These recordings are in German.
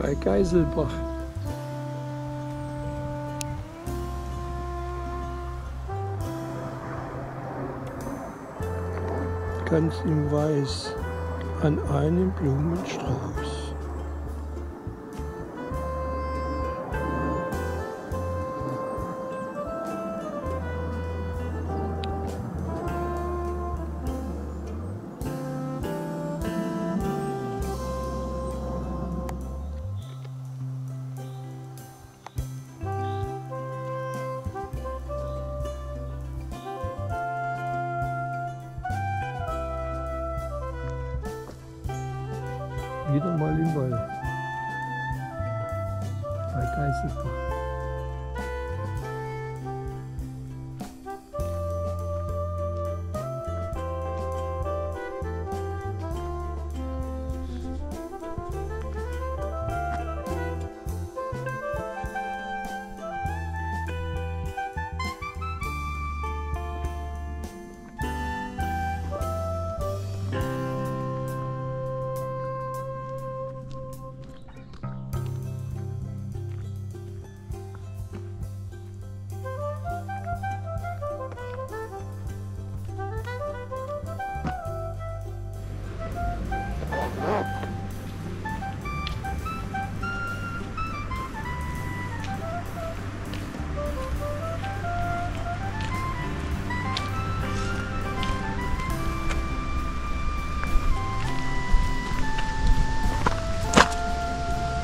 bei Geiselbach. Ganz in Weiß an einem Blumenstrauß. Wieder mal im Wald bei Gänsefingerkraut.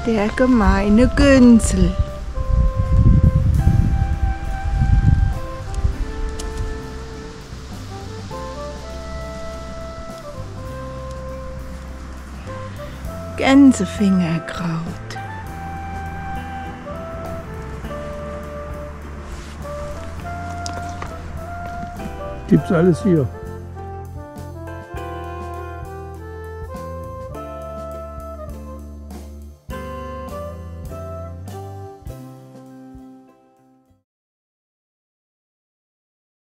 Der gemeine Günsel. Gänsefingerkraut. Gibt's alles hier.